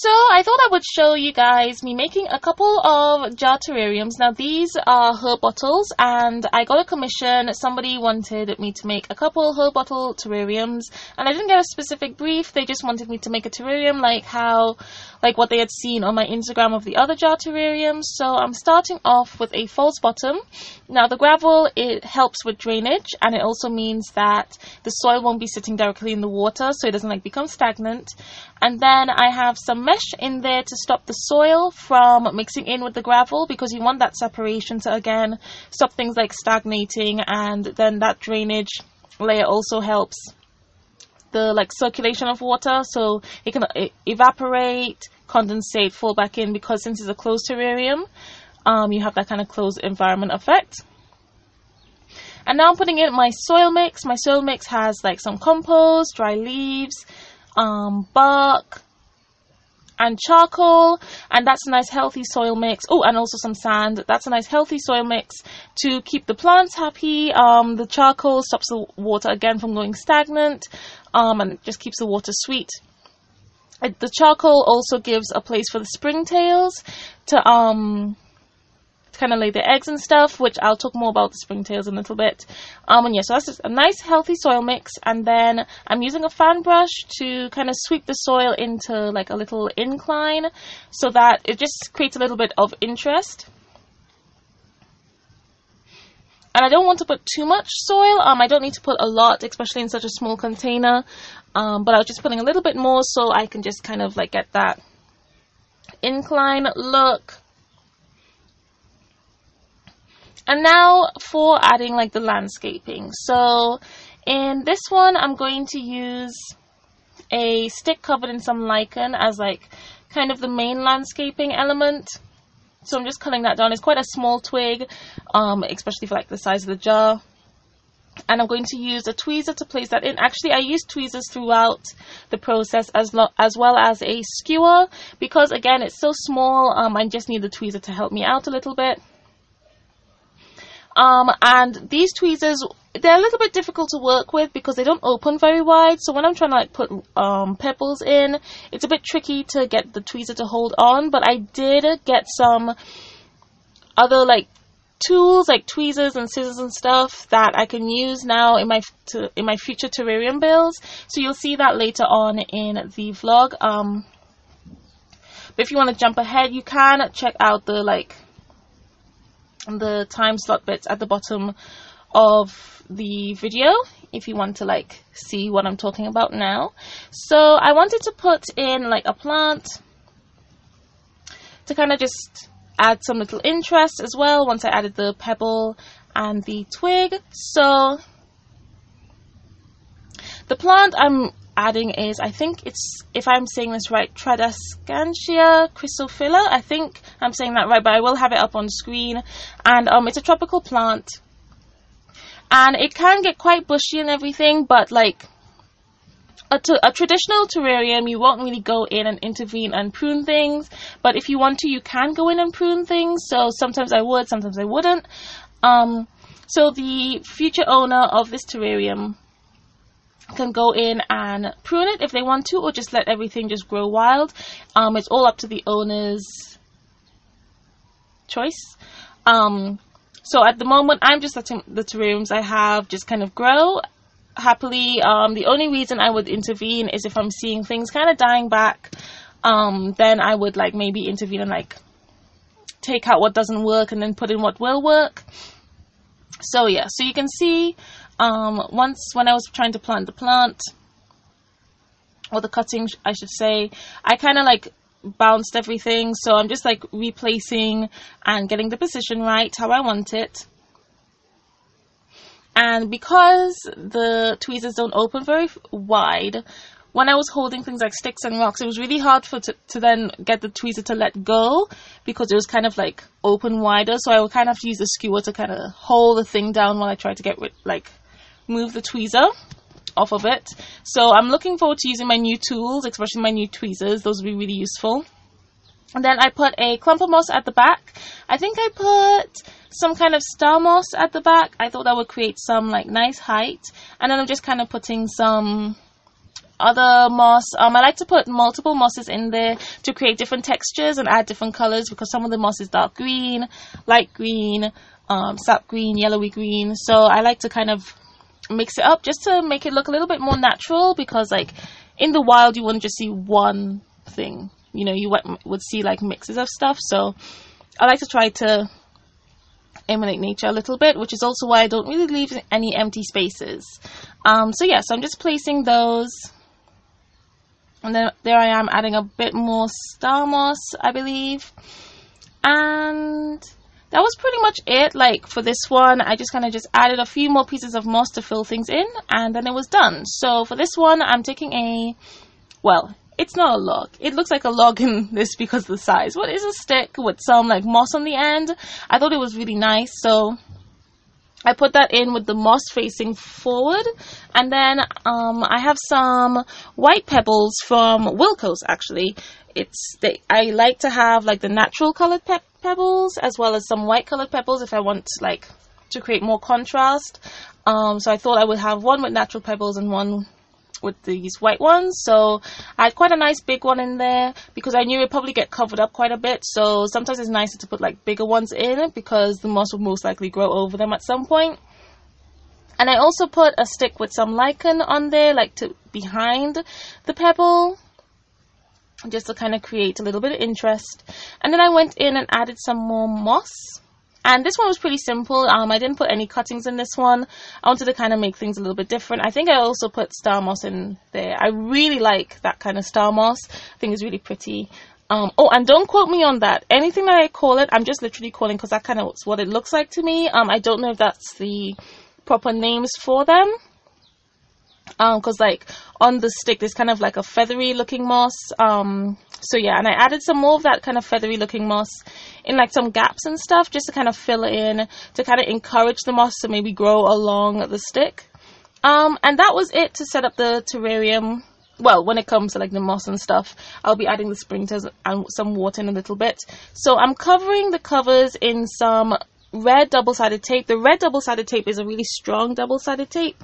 So I thought I would show you guys me making a couple of jar terrariums. Now these are herb bottles, and I got a commission. Somebody wanted me to make a couple herb bottle terrariums, and I didn't get a specific brief. They just wanted me to make a terrarium like what they had seen on my Instagram of the other jar terrariums. So I'm starting off with a false bottom. Now the gravel, it helps with drainage, and it also means that the soil won't be sitting directly in the water, so it doesn't like become stagnant. And then I have some mesh in there to stop the soil from mixing in with the gravel, because you want that separation to again stop things like stagnating, and then that drainage layer also helps the like circulation of water, so it can evaporate, condensate, fall back in, because since it's a closed terrarium, you have that kind of closed environment effect. And now I'm putting in my soil mix. My soil mix has like some compost, dry leaves, bark, and charcoal, and that's a nice healthy soil mix. Oh, and also some sand. That's a nice healthy soil mix to keep the plants happy. The charcoal stops the water again from going stagnant, and it just keeps the water sweet. The charcoal also gives a place for the springtails to kind of lay their eggs and stuff, which I'll talk more about the springtails in a little bit. And yeah, so that's just a nice healthy soil mix, and then I'm using a fan brush to kind of sweep the soil into like a little incline, so that it just creates a little bit of interest. And I don't want to put too much soil. I don't need to put a lot, especially in such a small container, but I was just putting a little bit more so I can just kind of like get that incline look. And now for adding like the landscaping. So in this one, I'm going to use a stick covered in some lichen as like kind of the main landscaping element. So I'm just cutting that down. It's quite a small twig, especially for like the size of the jar. And I'm going to use a tweezer to place that in. Actually, I use tweezers throughout the process, as well as a skewer, because again, it's so small. I just need the tweezer to help me out a little bit. And these tweezers, they're a little bit difficult to work with because they don't open very wide. So when I'm trying to like put pebbles in, it's a bit tricky to get the tweezer to hold on. But I did get some other like tools, like tweezers and scissors and stuff, that I can use now in my future terrarium builds. So you'll see that later on in the vlog. But if you want to jump ahead, you can check out the time slot bits at the bottom of the video if you want to like see what I'm talking about now. So I wanted to put in like a plant to kind of just add some little interest as well, once I added the pebble and the twig. So the plant I'm adding is, I think it's, if I'm saying this right, Tradescantia chrysophila. I think I'm saying that right, but I will have it up on screen. And it's a tropical plant, and it can get quite bushy and everything, but like a traditional terrarium, you won't really go in and intervene and prune things, but if you want to, you can go in and prune things. So sometimes I would, sometimes I wouldn't. So the future owner of this terrarium can go in and prune it if they want to, or just let everything just grow wild. It's all up to the owner's choice. So at the moment, I'm just letting the terrariums I have just kind of grow happily. The only reason I would intervene is if I'm seeing things kind of dying back. Then I would like maybe intervene and like take out what doesn't work and then put in what will work. So yeah, so you can see, when I was trying to plant the plant, or the cutting, I should say, I kind of like bounced everything. So I'm just like replacing and getting the position right, how I want it. And because the tweezers don't open very wide, when I was holding things like sticks and rocks, it was really hard to then get the tweezer to let go, because it was kind of like open wider. So I would kind of have to use the skewer to kind of hold the thing down while I tried to get rid, like move the tweezer off of it. So I'm looking forward to using my new tools, especially my new tweezers. Those will be really useful. And then I put a clump of moss at the back. I think I put some kind of star moss at the back. I thought that would create some like nice height. And then I'm just kind of putting some other moss. I like to put multiple mosses in there to create different textures and add different colors, because some of the moss is dark green, light green, sap green, yellowy green. So I like to kind of mix it up just to make it look a little bit more natural, because like in the wild you wouldn't just see one thing, you know, you would see like mixes of stuff. So I like to try to emulate nature a little bit, which is also why I don't really leave any empty spaces. So yeah, so I'm just placing those, and then there I am adding a bit more star moss, I believe, and that was pretty much it. Like for this one, I just kind of just added a few more pieces of moss to fill things in, and then it was done. So for this one, I'm taking a, well, it's not a log. It looks like a log in this because of the size. What is a stick with some like moss on the end? I thought it was really nice, so I put that in with the moss facing forward. And then I have some white pebbles from Wilko's, actually. I like to have like the natural colored pebbles as well as some white colored pebbles if I want like to create more contrast. So I thought I would have one with natural pebbles and one with these white ones. So I had quite a nice big one in there because I knew it would probably get covered up quite a bit, so sometimes it's nicer to put like bigger ones in because the moss will most likely grow over them at some point. And I also put a stick with some lichen on there, like to behind the pebble, just to kind of create a little bit of interest. And then I went in and added some more moss, and this one was pretty simple. I didn't put any cuttings in this one. I wanted to kind of make things a little bit different. I think I also put star moss in there. I really like that kind of star moss. I think it's really pretty. Oh, and don't quote me on that. Anything that I call it, I'm just literally calling because that kind of is what it looks like to me. I don't know if that's the proper names for them. Because like on the stick there's kind of like a feathery looking moss. So yeah, and I added some more of that kind of feathery looking moss in like some gaps and stuff, just to kind of fill it in, to kind of encourage the moss to maybe grow along the stick. And that was it to set up the terrarium. Well, when it comes to like the moss and stuff, I'll be adding the sprinklers and some water in a little bit. So I'm covering the covers in some red double-sided tape. The red double-sided tape is a really strong double-sided tape.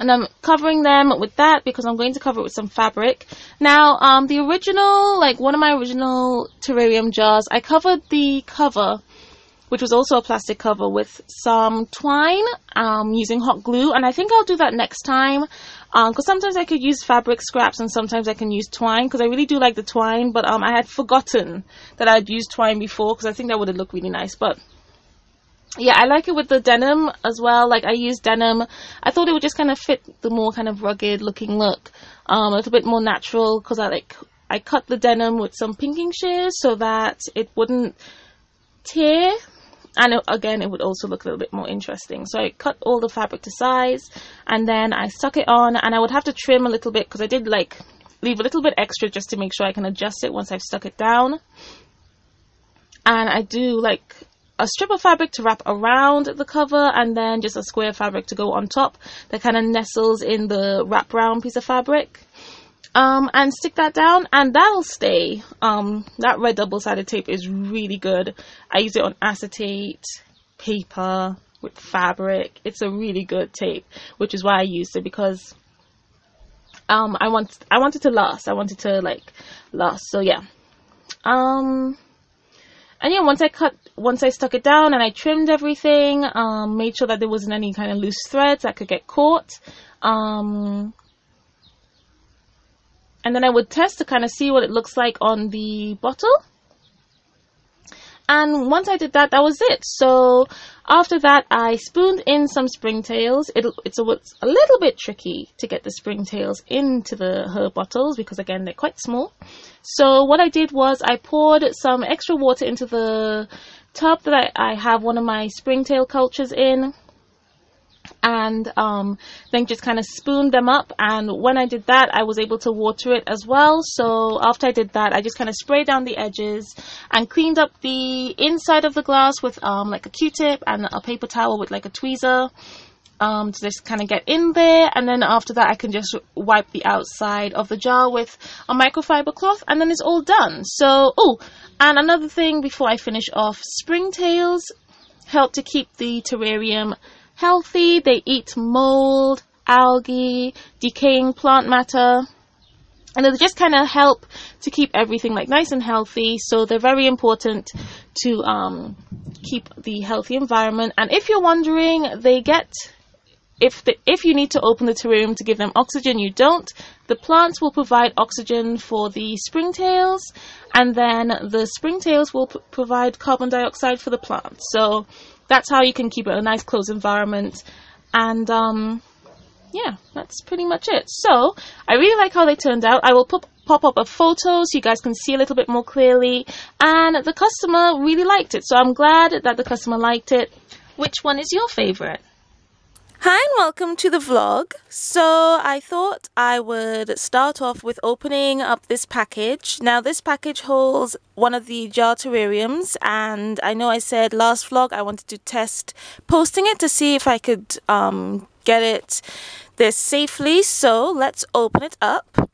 And I'm covering them with that because I'm going to cover it with some fabric. Now, the original, like one of my original terrarium jars, I covered the cover, which was also a plastic cover, with some twine using hot glue. And I think I'll do that next time because sometimes I could use fabric scraps and sometimes I can use twine, because I really do like the twine. But I had forgotten that I'd used twine before because I think that would have looked really nice. But yeah, I like it with the denim as well. Like I used denim. I thought it would just kind of fit the more kind of rugged looking look, a little bit more natural, because I cut the denim with some pinking shears so that it wouldn't tear, and it would also look a little bit more interesting. So I cut all the fabric to size and then I stuck it on, and I would have to trim a little bit because I did like leave a little bit extra just to make sure I can adjust it once I've stuck it down. And I do like a strip of fabric to wrap around the cover, and then just a square fabric to go on top that kind of nestles in the wraparound piece of fabric, and stick that down, and that'll stay. That red double-sided tape is really good. I use it on acetate, paper, with fabric. It's a really good tape, which is why I used it, because I want it to last. I want it to like last. So yeah. And yeah, once I stuck it down and I trimmed everything, made sure that there wasn't any kind of loose threads that could get caught. And then I would test to kind of see what it looks like on the bottle. And once I did that, that was it. So after that, I spooned in some springtails. It's a little bit tricky to get the springtails into her bottles because, again, they're quite small. So what I did was I poured some extra water into the tub that I have one of my springtail cultures in, and then just kind of spooned them up. And when I did that, I was able to water it as well. So after I did that, I just kind of sprayed down the edges and cleaned up the inside of the glass with like a Q-tip and a paper towel with like a tweezer to just kind of get in there. And then after that, I can just wipe the outside of the jar with a microfiber cloth, and then it's all done. So oh, and another thing before I finish off, springtails help to keep the terrarium healthy. They eat mold algae, decaying plant matter, and they just kind of help to keep everything like nice and healthy. So they're very important to keep the healthy environment. And if you're wondering, they get, if you need to open the terrarium to give them oxygen, you don't. The plants will provide oxygen for the springtails, and then the springtails will provide carbon dioxide for the plants. So that's how you can keep it a nice closed environment. And yeah, that's pretty much it. So I really like how they turned out. I will pop up a photo so you guys can see a little bit more clearly. And the customer really liked it, so I'm glad that the customer liked it. Which one is your favorite? Hi and welcome to the vlog. So I thought I would start off with opening up this package. Now this package holds one of the jar terrariums, and I know I said last vlog I wanted to test posting it to see if I could get it there safely. So let's open it up.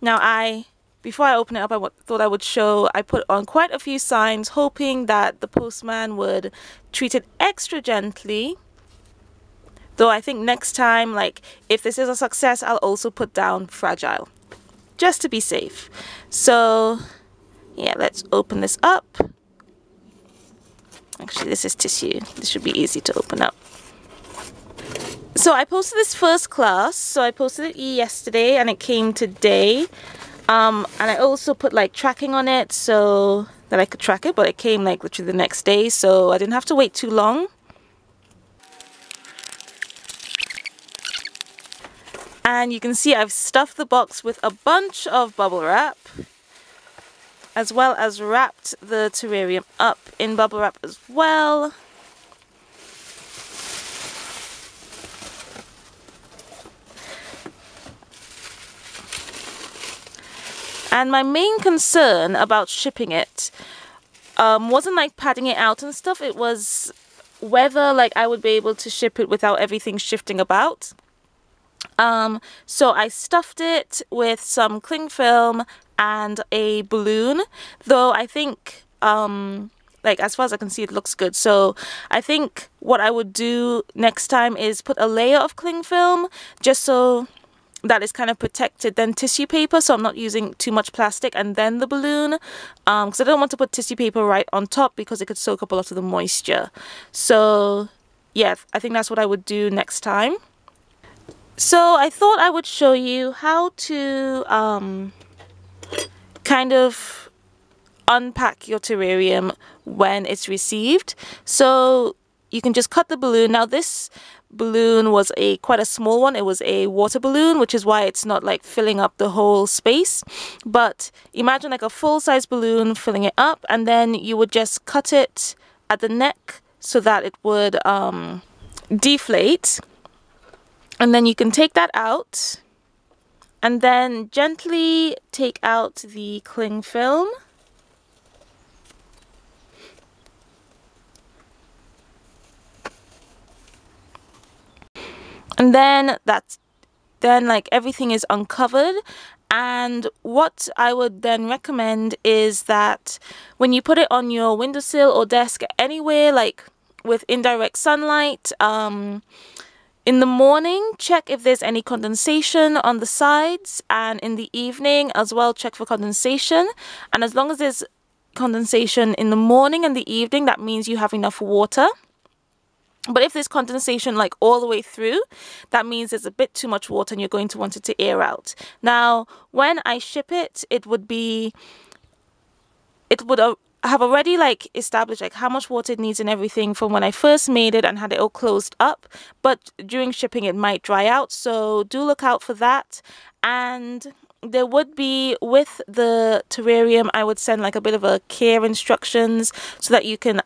Now before I open it up, I thought I would show, I put on quite a few signs hoping that the postman would treat it extra gently. Though I think next time, like, if this is a success, I'll also put down fragile, just to be safe. So yeah, let's open this up. Actually, this is tissue. This should be easy to open up. So I posted this first class. So I posted it yesterday and it came today. And I also put like tracking on it so that I could track it, but it came like literally the next day, so I didn't have to wait too long. And you can see I've stuffed the box with a bunch of bubble wrap, as well as wrapped the terrarium up in bubble wrap as well. And my main concern about shipping it wasn't like padding it out and stuff. It was whether like I would be able to ship it without everything shifting about. So I stuffed it with some cling film and a balloon. Though I think, like as far as I can see, it looks good. So I think what I would do next time is put a layer of cling film just so that is kind of protected, then tissue paper, so I'm not using too much plastic, and then the balloon, because I don't want to put tissue paper right on top because it could soak up a lot of the moisture. So yeah, I think that's what I would do next time. So I thought I would show you how to kind of unpack your terrarium when it's received. So you can just cut the balloon. Now this balloon was quite a small one. It was a water balloon, which is why it's not like filling up the whole space. But imagine like a full-size balloon filling it up, and then you would just cut it at the neck so that it would deflate. And then you can take that out and then gently take out the cling film. And then like everything is uncovered. And what I would then recommend is that when you put it on your windowsill or desk anywhere, like with indirect sunlight, in the morning, check if there's any condensation on the sides, and in the evening as well, check for condensation. And as long as there's condensation in the morning and the evening, that means you have enough water. But if there's condensation like all the way through, that means there's a bit too much water and you're going to want it to air out. Now, when I ship it, it would have already like established like how much water it needs and everything from when I first made it and had it all closed up. But during shipping, it might dry out. So do look out for that. And there would be, with the terrarium, I would send like a bit of a care instructions so that you can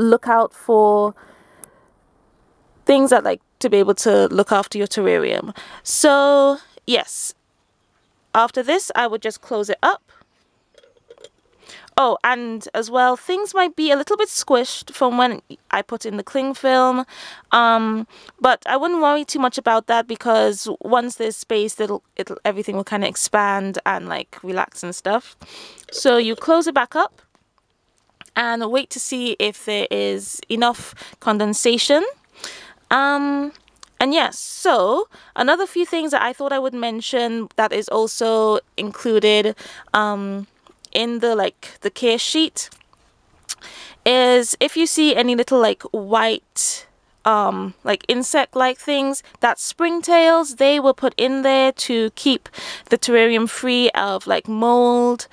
look out for things that like to be able to look after your terrarium. So yes, after this I would just close it up. Oh, and as well, things might be a little bit squished from when I put in the cling film, but I wouldn't worry too much about that because once there's space, everything will kind of expand and like relax and stuff. So you close it back up and wait to see if there is enough condensation. And yes, so another few things that I thought I would mention that is also included in the the care sheet is if you see any little white insect things, that's springtails. They were put in there to keep the terrarium free of mold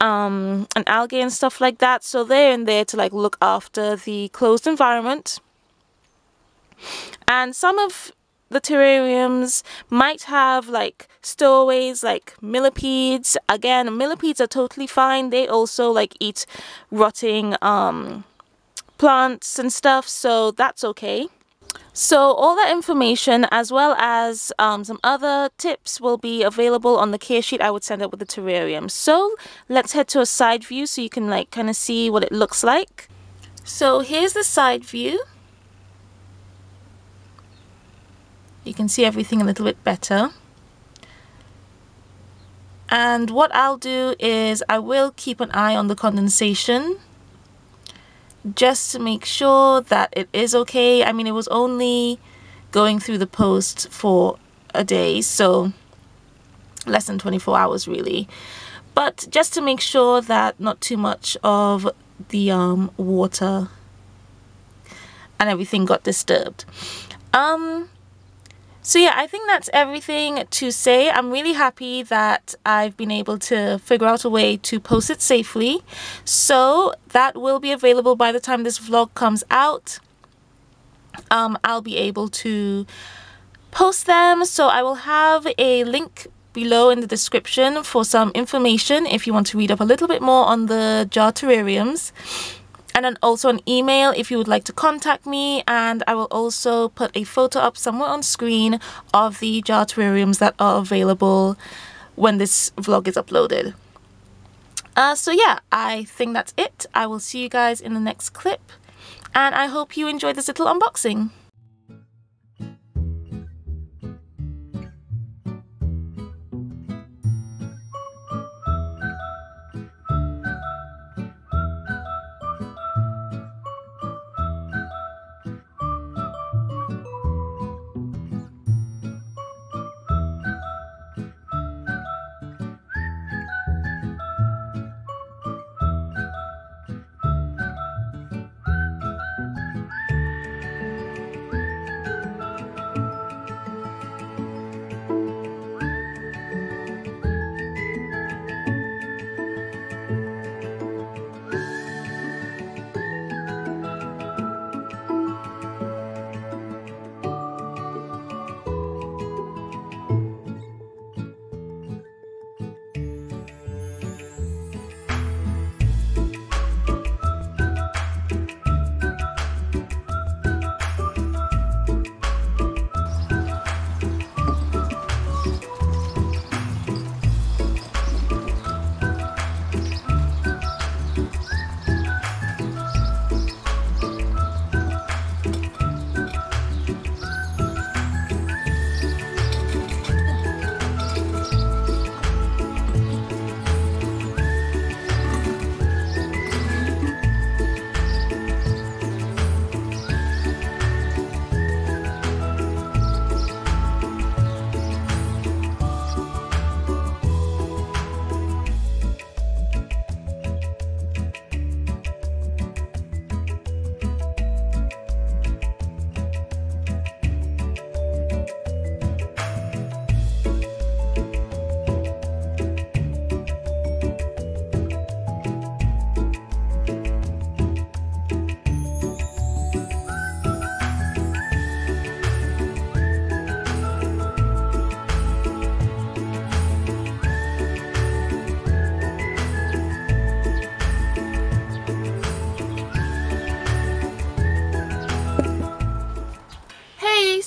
and algae and stuff like that. So they're in there to look after the closed environment. And some of the terrariums might have stowaways like millipedes. Again, millipedes are totally fine. They also eat rotting plants and stuff, so that's okay. So all that information, as well as some other tips, will be available on the care sheet I would send out with the terrarium. So let's head to a side view so you can kind of see what it looks like. So here's the side view. You can see everything a little bit better. And what I'll do is I will keep an eye on the condensation just to make sure that it is okay. I mean, it was only going through the post for a day, so less than 24 hours really. But just to make sure that not too much of the water and everything got disturbed. So yeah, I think that's everything to say. I'm really happy that I've been able to figure out a way to post it safely. So that will be available by the time this vlog comes out. I'll be able to post them. So I will have a link below in the description for some information if you want to read up a little bit more on the jar terrariums. And then also an email if you would like to contact me, and I will also put a photo up somewhere on screen of the jar terrariums that are available when this vlog is uploaded. So yeah, I think that's it. I will see you guys in the next clip, and I hope you enjoyed this little unboxing.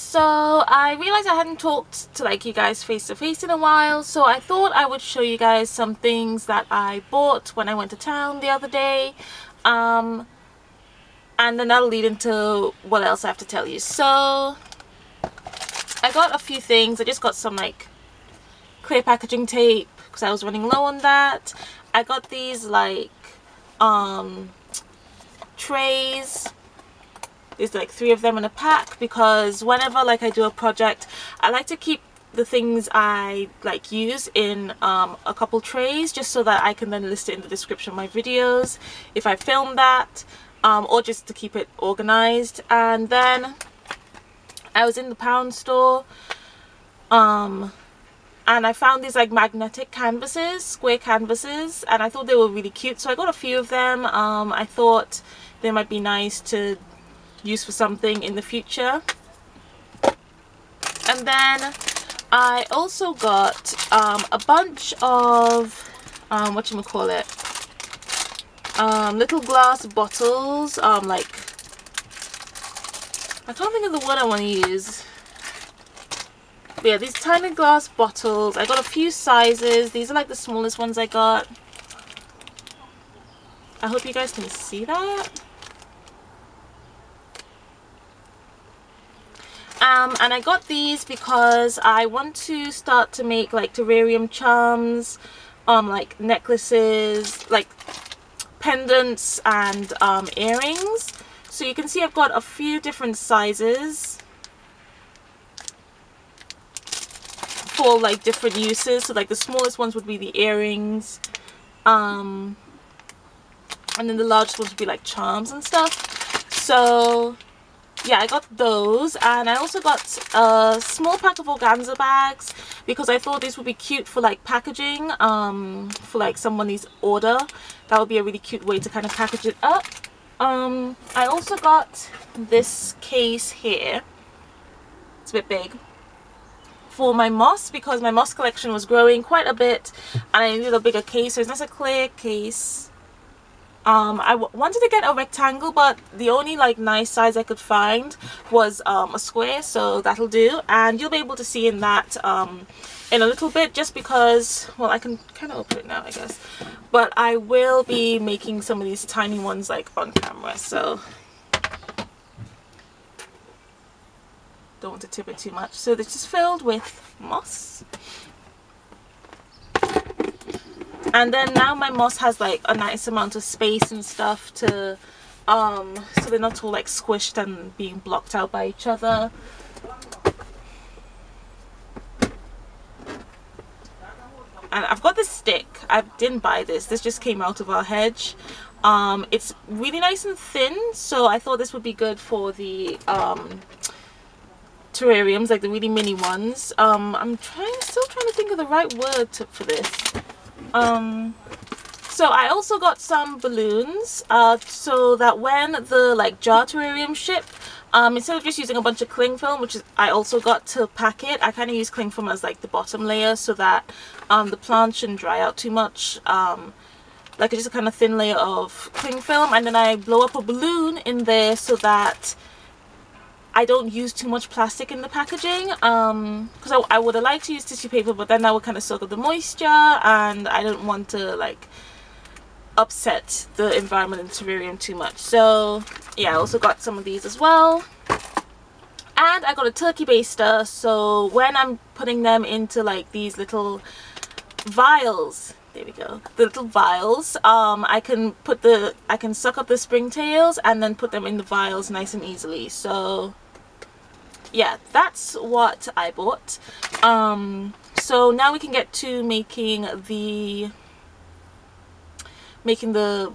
So I realized I hadn't talked to you guys face to face in a while, so I thought I would show you guys some things that I bought when I went to town the other day, and then that'll lead into what else I have to tell you. So I got a few things. I just got some clear packaging tape because I was running low on that. I got these trays There's like 3 of them in a pack, because whenever like I do a project, I like to keep the things I like use in a couple trays, just so that I can then list it in the description of my videos if I film that, or just to keep it organized. And then I was in the pound store, and I found these like magnetic canvases, square canvases, and I thought they were really cute, so I got a few of them. I thought they might be nice to use for something in the future. And then I also got a bunch of little glass bottles, like, I can't think of the word I want to use. But yeah, these tiny glass bottles. I got a few sizes. These are like the smallest ones I got. I hope you guys can see that. And I got these because I want to start to make like terrarium charms, like necklaces, like pendants and earrings. So you can see I've got a few different sizes for like different uses. So like the smallest ones would be the earrings, and then the largest ones would be like charms and stuff. So yeah, I got those, and I also got a small pack of organza bags because I thought these would be cute for like packaging, for like somebody's order. That would be a really cute way to kind of package it up. I also got this case here. It's a bit big, for my moss, because my moss collection was growing quite a bit and I needed a bigger case, so it's not a clear case. I wanted to get a rectangle, but the only like nice size I could find was a square, so that'll do. And you'll be able to see in that in a little bit, just because, well, I can kind of open it now I guess, but I will be making some of these tiny ones like on camera, so don't want to tip it too much. So this is filled with moss. And then now my moss has like a nice amount of space and stuff to, so they're not all like squished and being blocked out by each other. And I've got this stick. I didn't buy this. This just came out of our hedge. It's really nice and thin, so I thought this would be good for the terrariums, like the really mini ones. I'm still trying to think of the right word for this. So I also got some balloons, so that when the like jar terrarium ship, instead of just using a bunch of cling film, which is, I also got to pack it, I kind of use cling film as like the bottom layer so that the plant shouldn't dry out too much, like just a kind of thin layer of cling film, and then I blow up a balloon in there so that I don't use too much plastic in the packaging, because I would have liked to use tissue paper, but then that would kind of soak up the moisture and I don't want to like upset the environment in terrarium too much. So yeah, I also got some of these as well. And I got a turkey baster, so when I'm putting them into like these little vials, there we go, the little vials, I can suck up the springtails and then put them in the vials nice and easily. So yeah, that's what I bought. So now we can get to making the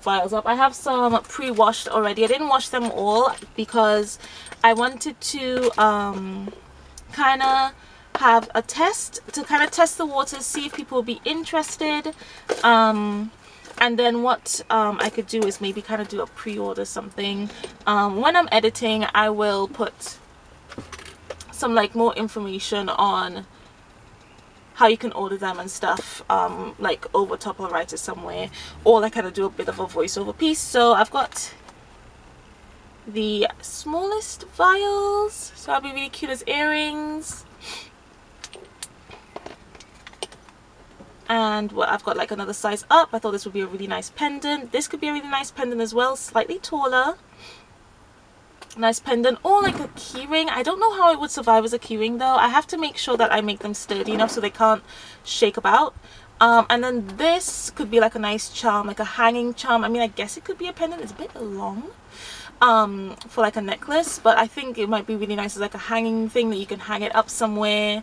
vials up. I have some pre-washed already. I didn't wash them all because I wanted to kind of have a test to kind of test the water, see if people will be interested, and then what I could do is maybe kind of do a pre-order something. When I'm editing, I will put some like more information on how you can order them and stuff, like over top or write it somewhere, or I kind of do a bit of a voiceover piece. So I've got the smallest vials, so that'll be really cute as earrings. And well, I've got like another size up. I thought this would be a really nice pendant. This could be a really nice pendant as well, slightly taller. Nice pendant, or like a key ring. I don't know how it would survive as a key ring though. I have to make sure that I make them sturdy enough so they can't shake about. And then this could be like a nice charm, like a hanging charm. I mean, I guess it could be a pendant. It's a bit long. for like a necklace, but I think it might be really nice as like a hanging thing that you can hang it up somewhere.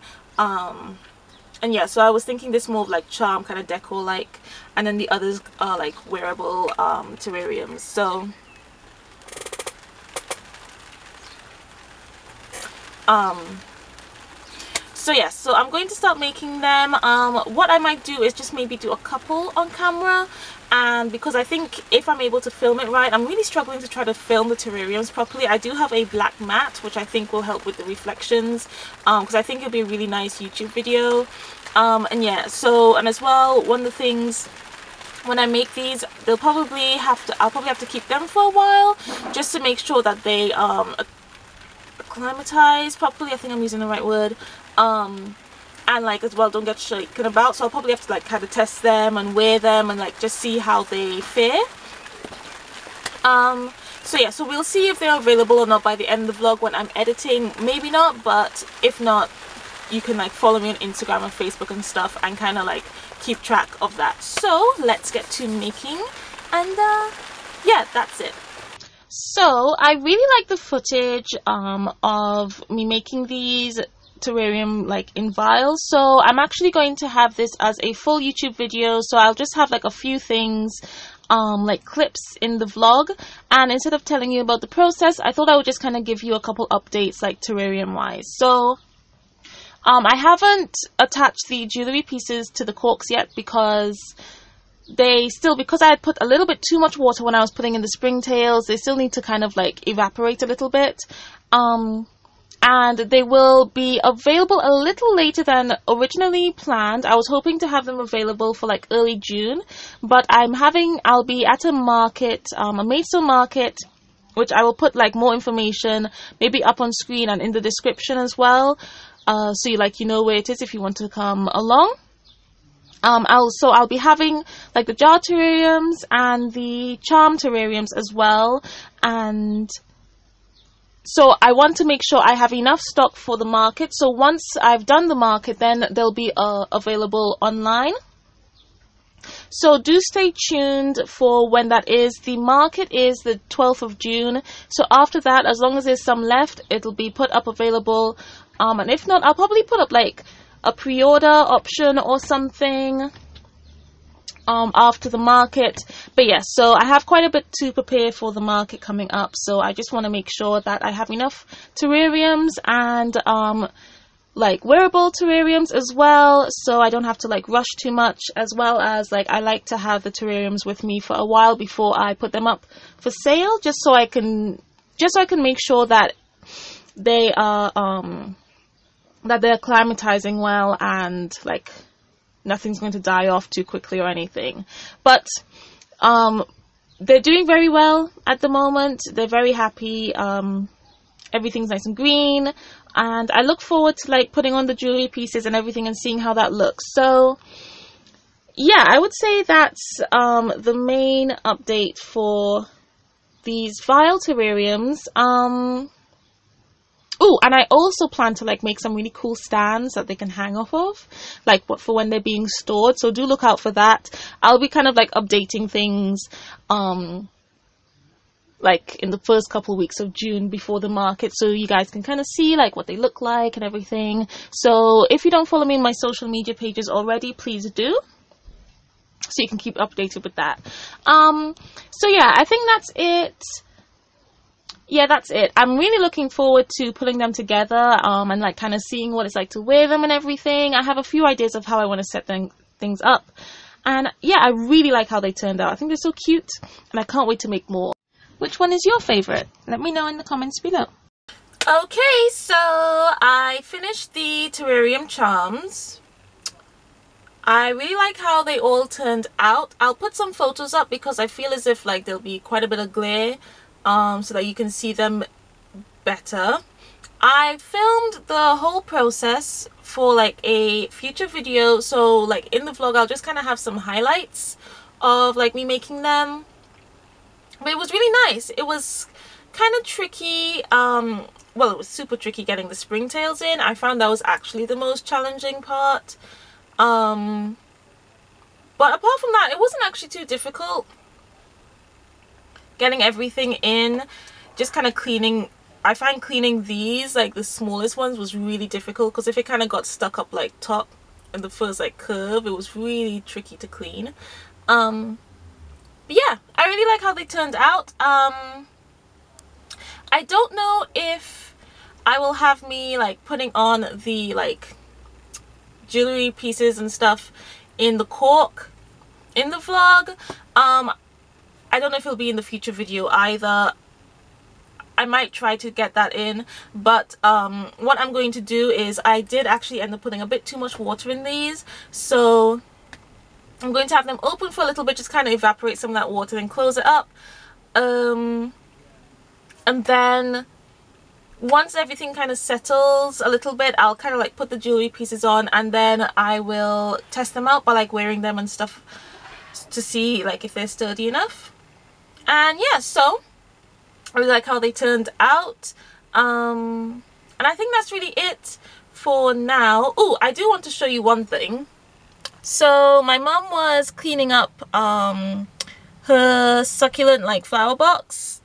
And yeah, so I was thinking this more of like charm kind of decor like, and then the others are like wearable terrariums. So yeah, so I'm going to start making them. What I might do is just maybe do a couple on camera, and because I think if I'm able to film it right, I'm really struggling to try to film the terrariums properly. I do have a black mat, which I think will help with the reflections, because I think it'll be a really nice YouTube video. And yeah, so, and as well, one of the things when I make these, they'll probably have to, I'll probably have to keep them for a while just to make sure that they acclimatize properly. I think I'm using the right word. And like as well, don't get shaken about, so I'll probably have to like kind of test them and wear them and like just see how they fare. So yeah, so we'll see if they're available or not by the end of the vlog when I'm editing. Maybe not, but if not, you can like follow me on Instagram and Facebook and stuff and kind of like keep track of that. So let's get to making, and yeah, that's it. So I really like the footage of me making these terrarium like in vials, so I'm actually going to have this as a full YouTube video. So I'll just have like a few things like clips in the vlog, and instead of telling you about the process, I thought I would just kind of give you a couple updates like terrarium wise. So I haven't attached the jewelry pieces to the corks yet because they still, because I had put a little bit too much water when I was putting in the springtails, they still need to kind of like evaporate a little bit. And they will be available a little later than originally planned. I was hoping to have them available for like early June, but I'll be at a market, a Maidstone market, which I will put like more information maybe up on screen and in the description as well, so you like, you know where it is if you want to come along. I'll be having like the jar terrariums and the charm terrariums as well, and so I want to make sure I have enough stock for the market. So once I've done the market, then they'll be available online. So do stay tuned for when that is. The market is the 12th of June. So after that, as long as there's some left, it'll be put up available. And if not, I'll probably put up like a pre-order option or something after the market. But yeah, so I have quite a bit to prepare for the market coming up, so I just want to make sure that I have enough terrariums and like wearable terrariums as well, so I don't have to like rush too much, as well as like I like to have the terrariums with me for a while before I put them up for sale, just so I can make sure that they are that they're acclimatizing well and like nothing's going to die off too quickly or anything. But they're doing very well at the moment. They're very happy. Everything's nice and green, and I look forward to like putting on the jewelry pieces and everything and seeing how that looks. So yeah, I would say that's the main update for these vial terrariums. Oh, and I also plan to like make some really cool stands that they can hang off of, like for when they're being stored, so do look out for that. I'll be kind of like updating things like in the first couple weeks of June before the market, so you guys can kind of see like what they look like and everything. So if you don't follow me on my social media pages already, please do, so you can keep updated with that. So yeah, I think that's it. Yeah, that's it. I'm really looking forward to pulling them together and like kind of seeing what it's like to wear them and everything. I have a few ideas of how I want to set things up, and yeah, I really like how they turned out. I think they're so cute, and I can't wait to make more. Which one is your favorite? Let me know in the comments below. Okay, so I finished the terrarium charms. I really like how they all turned out. I'll put some photos up because I feel as if like there'll be quite a bit of glare, so that you can see them better. I filmed the whole process for like a future video, so like in the vlog I'll just kind of have some highlights of like me making them. But it was really nice. It was kind of tricky. Well, it was super tricky getting the springtails in. I found that was actually the most challenging part. But apart from that, it wasn't actually too difficult getting everything in. just kind of cleaning. I find cleaning these, like the smallest ones, was really difficult because if it kind of got stuck up like top and the first like curve, it was really tricky to clean. But yeah, I really like how they turned out. I don't know if I will have me like putting on the like jewelry pieces and stuff in the cork in the vlog. I don't know if it'll be in the future video either. I might try to get that in, but what I'm going to do is I did actually end up putting a bit too much water in these, so I'm going to have them open for a little bit, just kind of evaporate some of that water, then close it up, and then once everything kind of settles a little bit, I'll kind of like put the jewelry pieces on, and then I will test them out by like wearing them and stuff to see like if they're sturdy enough. And yeah, so I really like how they turned out, and I think that's really it for now. Oh, I do want to show you one thing. So my mum was cleaning up her succulent like flower box,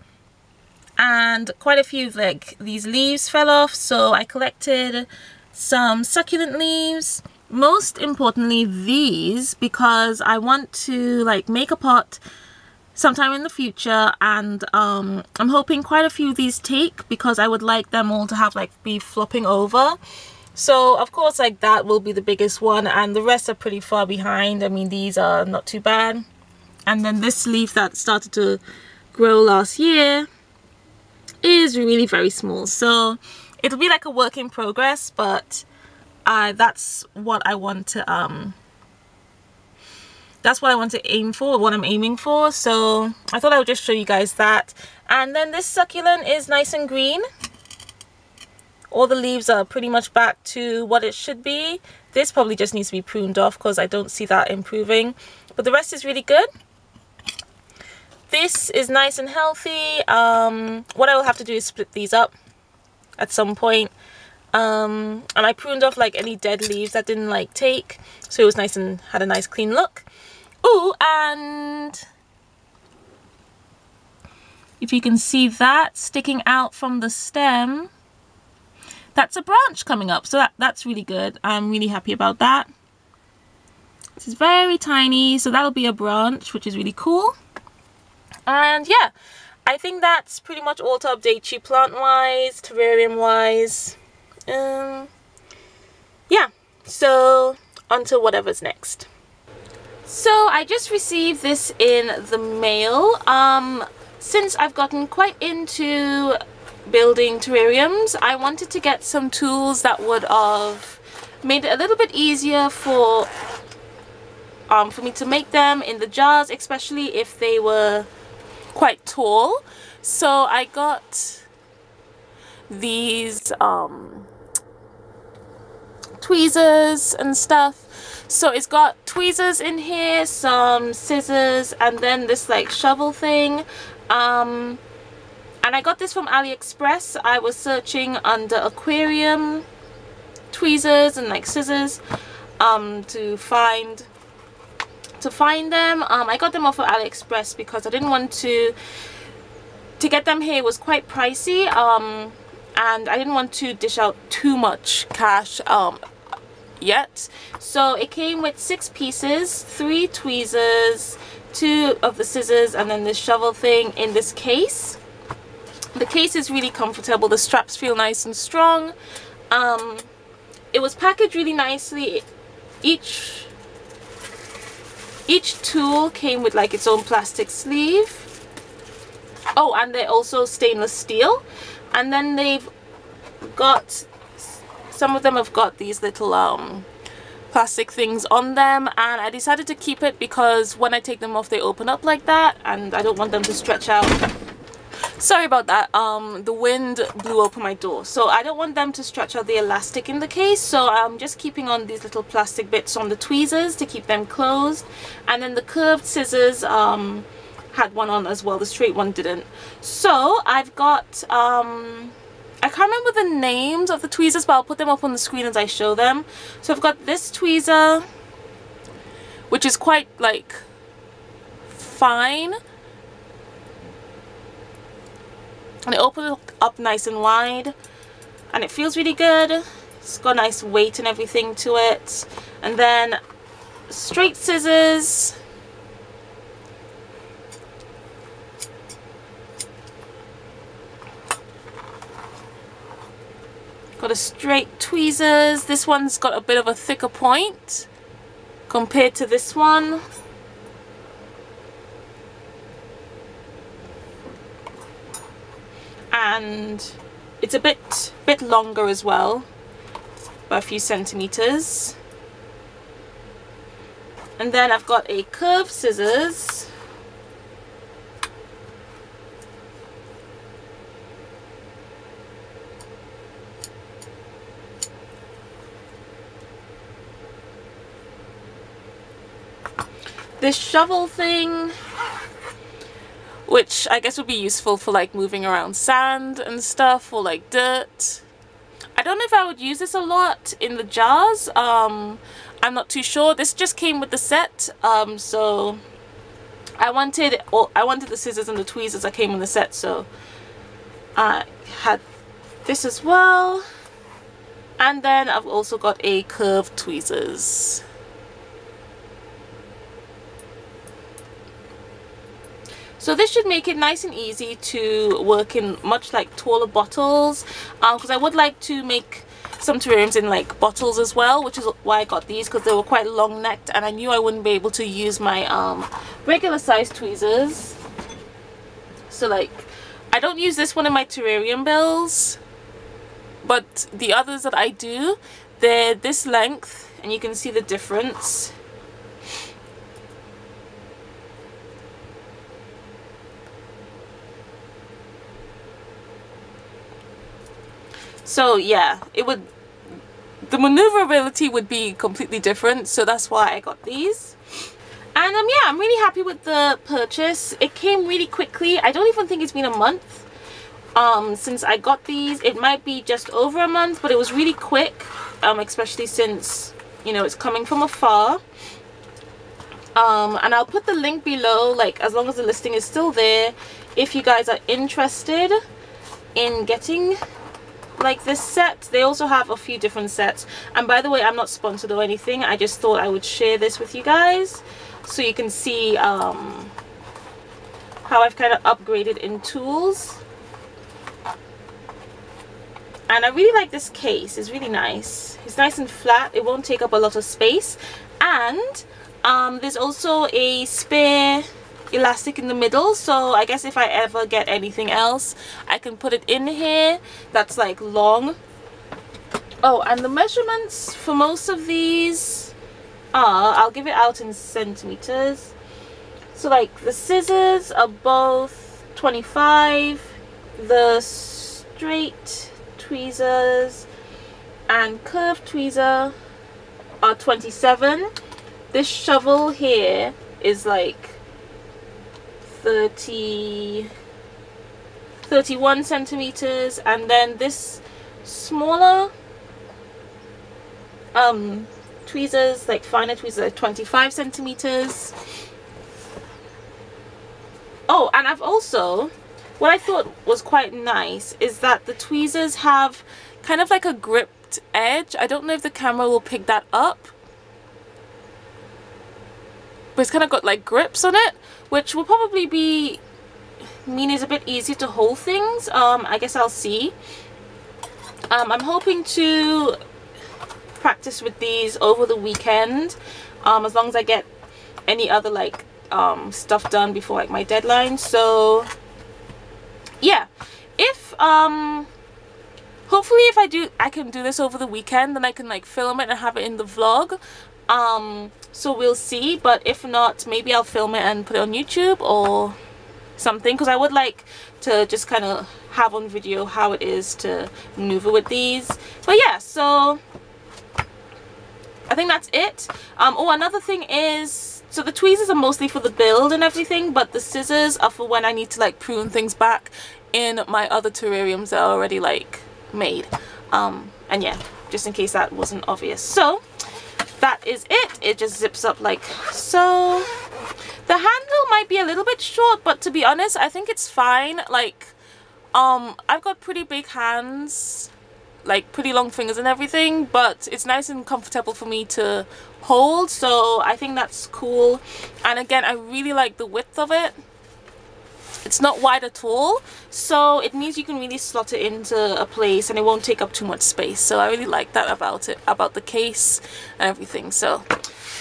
and quite a few like these leaves fell off, so I collected some succulent leaves, most importantly these, because I want to like make a pot sometime in the future, and I'm hoping quite a few of these take, because I would like them all to have like be flopping over. So of course like that will be the biggest one, and the rest are pretty far behind. I mean, these are not too bad, and then this leaf that started to grow last year is really very small, so it'll be like a work in progress, but that's what I want to that's what I want to aim for, what I'm aiming for. So I thought I would just show you guys that. And then this succulent is nice and green. All the leaves are pretty much back to what it should be. This probably just needs to be pruned off because I don't see that improving. But the rest is really good. This is nice and healthy. What I will have to do is split these up at some point. And I pruned off like any dead leaves that didn't like take, so it was nice and had a nice clean look. Oh, and if you can see that sticking out from the stem, that's a branch coming up, so that's really good. I'm really happy about that. This is very tiny, so that'll be a branch, which is really cool. And yeah, I think that's pretty much all to update you plant wise, terrarium wise. Yeah, so on to whatever's next. So I just received this in the mail. Since I've gotten quite into building terrariums, I wanted to get some tools that would have made it a little bit easier for me to make them in the jars, especially if they were quite tall. So I got these tweezers and stuff. So it's got tweezers in here, some scissors, and then this like shovel thing. And I got this from AliExpress. I was searching under aquarium tweezers and like scissors to find them. I got them off of AliExpress because I didn't want to get them here. It was quite pricey, and I didn't want to dish out too much cash yet. So it came with 6 pieces, 3 tweezers, 2 of the scissors, and then this shovel thing in this case. The case is really comfortable, the straps feel nice and strong. It was packaged really nicely. Each tool came with like its own plastic sleeve. Oh, and they're also stainless steel. And then they've got, some of them have got these little plastic things on them, and I decided to keep it because when I take them off they open up like that, and I don't want them to stretch out. Sorry about that, the wind blew open my door, so I don't want them to stretch out the elastic in the case, so I'm just keeping on these little plastic bits on the tweezers to keep them closed. And then the curved scissors, had one on as well, the straight one didn't. So I've got I can't remember the names of the tweezers, but I'll put them up on the screen as I show them. So I've got this tweezer, which is quite like fine, and it opens up nice and wide, and it feels really good. It's got nice weight and everything to it. And then straight scissors, got a straight tweezers. This one's got a bit of a thicker point compared to this one. And it's a bit longer as well, by a few centimeters. And then I've got a curved scissors. This shovel thing, which I guess would be useful for like moving around sand and stuff, or like dirt. I don't know if I would use this a lot in the jars. I'm not too sure. This just came with the set, so I wanted the scissors and the tweezers that came in the set, so I had this as well. And then I've also got a curved tweezers. So this should make it nice and easy to work in, much like taller bottles, because I would like to make some terrariums in like bottles as well, which is why I got these, because they were quite long necked and I knew I wouldn't be able to use my regular size tweezers. So like, I don't use this one in my terrarium bills, but the others that I do, they're this length and you can see the difference. So yeah, the maneuverability would be completely different, so that's why I got these. And yeah, I'm really happy with the purchase. It came really quickly. I don't even think it's been a month since I got these. It might be just over a month, but it was really quick, especially since, you know, it's coming from afar. And I'll put the link below, like, as long as the listing is still there, if you guys are interested in getting like this set. They also have a few different sets, and by the way, I'm not sponsored or anything. I just thought I would share this with you guys so you can see how I've kind of upgraded in tools. And I really like this case. It's really nice. It's nice and flat. It won't take up a lot of space. And there's also a spare elastic in the middle, so I guess if I ever get anything else, I can put it in here that's like long. Oh, and the measurements for most of these are, I'll give it out in centimeters. So like the scissors are both 25, the straight tweezers and curved tweezer are 27. This shovel here is like 31 centimeters, and then this smaller tweezers, like finer tweezers, are 25 centimeters. Oh, and I've also, what I thought was quite nice is that the tweezers have kind of like a gripped edge. I don't know if the camera will pick that up, but it's kind of got like grips on it, which will probably mean it's a bit easier to hold things. I guess I'll see. I'm hoping to practice with these over the weekend, as long as I get any other like stuff done before like my deadline. So yeah, if hopefully if I can do this over the weekend, then I can like film it and have it in the vlog. So we'll see, but if not, maybe I'll film it and put it on YouTube or something, because I would like to just kind of have on video how it is to maneuver with these. But yeah, so I think that's it. Oh, another thing is, so the tweezers are mostly for the build and everything, but the scissors are for when I need to like prune things back in my other terrariums that are already like made. And yeah, just in case that wasn't obvious. So that is it. It just zips up like so. The handle might be a little bit short, but to be honest, I think it's fine. Like, I've got pretty big hands, like pretty long fingers and everything, but it's nice and comfortable for me to hold, so I think that's cool. And again, I really like the width of it. It's not wide at all, so it means you can really slot it into a place and it won't take up too much space. So I really like that about it, about the case and everything. So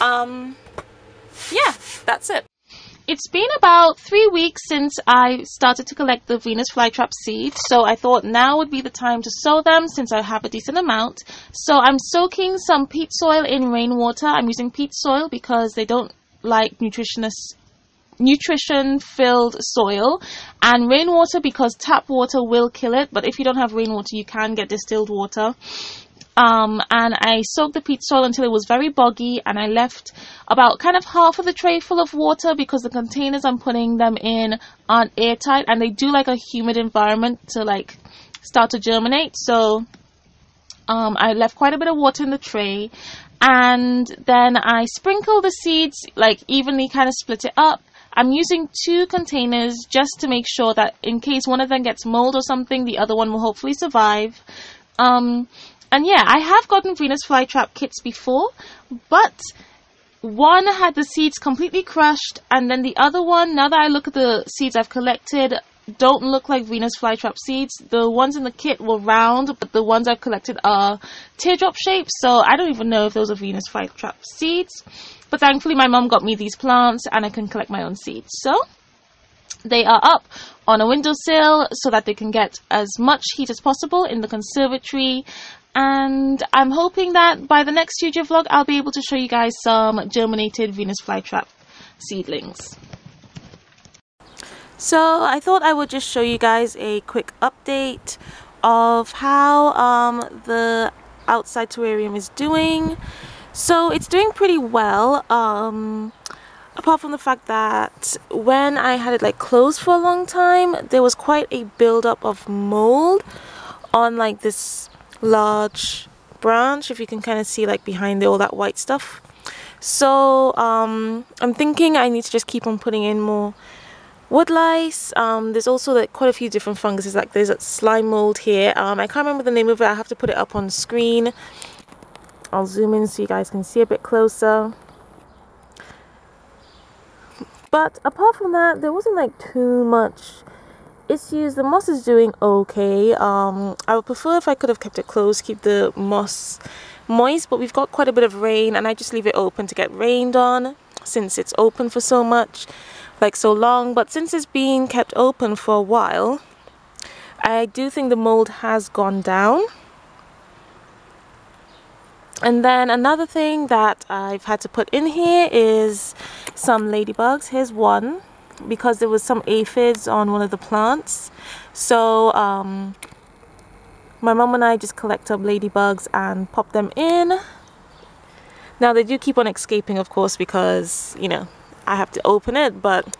yeah, that's it. It's been about 3 weeks since I started to collect the Venus flytrap seeds, so I thought now would be the time to sow them since I have a decent amount. So I'm soaking some peat soil in rainwater. I'm using peat soil because they don't like nutrition-filled soil, and rainwater because tap water will kill it, but if you don't have rainwater you can get distilled water. And I soaked the peat soil until it was very boggy, and I left about kind of half of the tray full of water because the containers I'm putting them in aren't airtight, and they do like a humid environment to like start to germinate. So I left quite a bit of water in the tray, and then I sprinkle the seeds, like evenly kind of split it up. I'm using 2 containers just to make sure that in case one of them gets mold or something, the other one will hopefully survive. And yeah, I have gotten Venus flytrap kits before, but one had the seeds completely crushed, and then the other one, now that I look at the seeds I've collected, don't look like Venus flytrap seeds. The ones in the kit were round, but the ones I've collected are teardrop shaped, so I don't even know if those are Venus flytrap seeds. But thankfully my mum got me these plants and I can collect my own seeds. So they are up on a windowsill so that they can get as much heat as possible in the conservatory. And I'm hoping that by the next future vlog, I'll be able to show you guys some germinated Venus flytrap seedlings. So I thought I would just show you guys a quick update of how the outside terrarium is doing. So it's doing pretty well, apart from the fact that when I had it like closed for a long time, there was quite a buildup of mold on like this large branch, if you can kind of see like behind all that white stuff. So I'm thinking I need to just keep on putting in more wood lice. There's also like quite a few different funguses, like there's a slime mold here. I can't remember the name of it. I have to put it up on screen. I'll zoom in so you guys can see a bit closer. But apart from that, there wasn't like too much issues. The moss is doing okay. I would prefer if I could have kept it closed, keep the moss moist, but we've got quite a bit of rain and I just leave it open to get rained on since it's open for so much, like so long. But since it's been kept open for a while, I do think the mold has gone down. And then another thing that I've had to put in here is some ladybugs. Here's one, because there was some aphids on one of the plants. So my mum and I just collect up ladybugs and pop them in. Now they do keep on escaping, of course, because you know I have to open it, but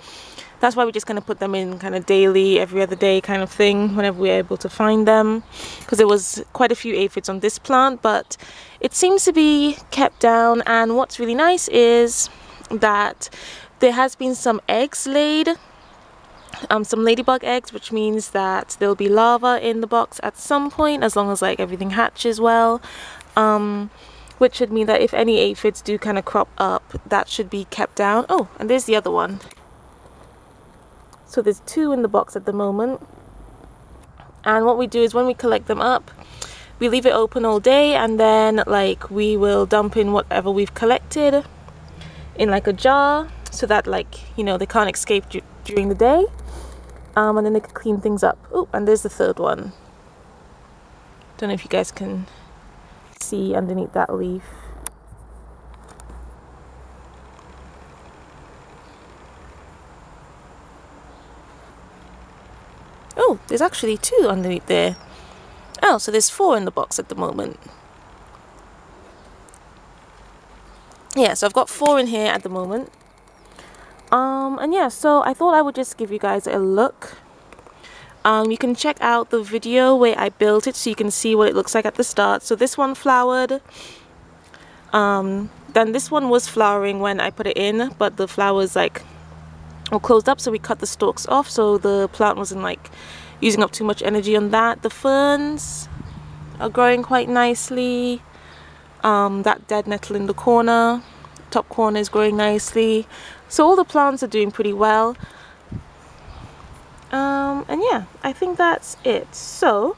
that's why we're just going to put them in kind of daily, every other day kind of thing, whenever we're able to find them, because there was quite a few aphids on this plant, but it seems to be kept down. And what's really nice is that there has been some eggs laid, some ladybug eggs, which means that there'll be larvae in the box at some point, as long as like everything hatches well, which should mean that if any aphids do kind of crop up, that should be kept down. Oh, and there's the other one. So there's 2 in the box at the moment. And what we do is when we collect them up, we leave it open all day, and then like we will dump in whatever we've collected in like a jar, so that like, you know, they can't escape during the day, and then they can clean things up. Oh, and there's the 3rd one. Don't know if you guys can see underneath that leaf. Oh, there's actually 2 underneath there. Oh, so there's 4 in the box at the moment. Yeah, so I've got 4 in here at the moment. And yeah, so I thought I would just give you guys a look. You can check out the video where I built it so you can see what it looks like at the start. So this one flowered. Then this one was flowering when I put it in, but the flowers like were closed up, so we cut the stalks off, so the plant wasn't like using up too much energy on that. The ferns are growing quite nicely. That dead nettle in the corner, top corner, is growing nicely. So all the plants are doing pretty well. And yeah, I think that's it. So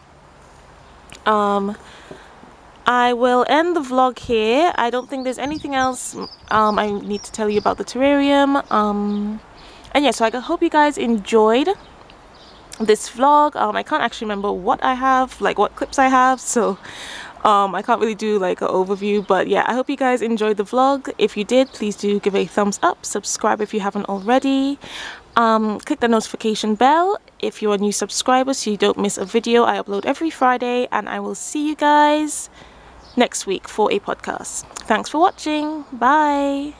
I will end the vlog here. I don't think there's anything else I need to tell you about the terrarium. And yeah, so I hope you guys enjoyed this vlog. I can't actually remember what I have, like what clips I have, so I can't really do like an overview, but yeah, I hope you guys enjoyed the vlog. If you did, please do give a thumbs up, subscribe if you haven't already, click the notification bell if you're a new subscriber so you don't miss a video I upload every Friday, and I will see you guys next week for a podcast. Thanks for watching. Bye.